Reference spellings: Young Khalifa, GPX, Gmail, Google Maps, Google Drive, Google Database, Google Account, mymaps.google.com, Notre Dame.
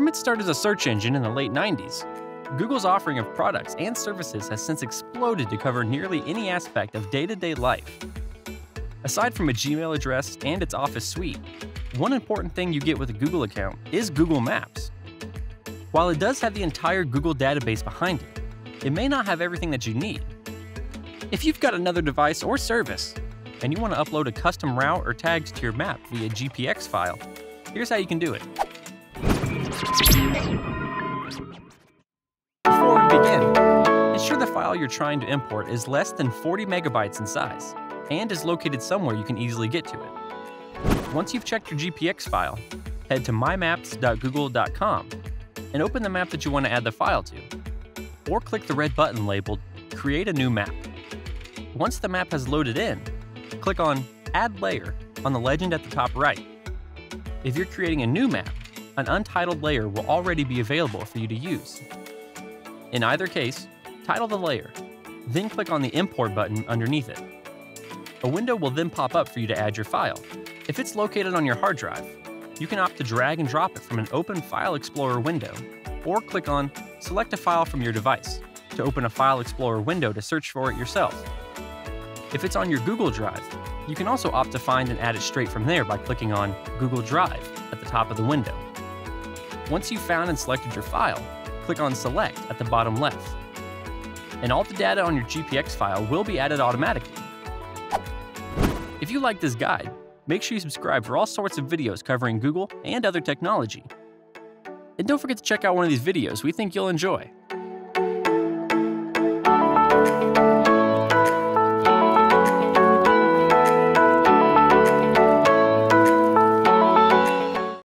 From its start as a search engine in the late 90s, Google's offering of products and services has since exploded to cover nearly any aspect of day-to-day life. Aside from a Gmail address and its Office suite, one important thing you get with a Google account is Google Maps. While it does have the entire Google database behind it, it may not have everything that you need. If you've got another device or service, and you want to upload a custom route or tags to your map via GPX file, here's how you can do it. Before we begin, ensure the file you're trying to import is less than 40 megabytes in size and is located somewhere you can easily get to it. Once you've checked your GPX file, head to mymaps.google.com and open the map that you want to add the file to, or click the red button labeled Create a New Map. Once the map has loaded in, click on Add Layer on the legend at the top right. If you're creating a new map, an untitled layer will already be available for you to use. In either case, title the layer, then click on the Import button underneath it. A window will then pop up for you to add your file. If it's located on your hard drive, you can opt to drag and drop it from an open File Explorer window, or click on Select a File from your device to open a File Explorer window to search for it yourself. If it's on your Google Drive, you can also opt to find and add it straight from there by clicking on Google Drive at the top of the window. Once you've found and selected your file, click on Select at the bottom left, and all the data on your GPX file will be added automatically. If you like this guide, make sure you subscribe for all sorts of videos covering Google and other technology. And don't forget to check out one of these videos we think you'll enjoy.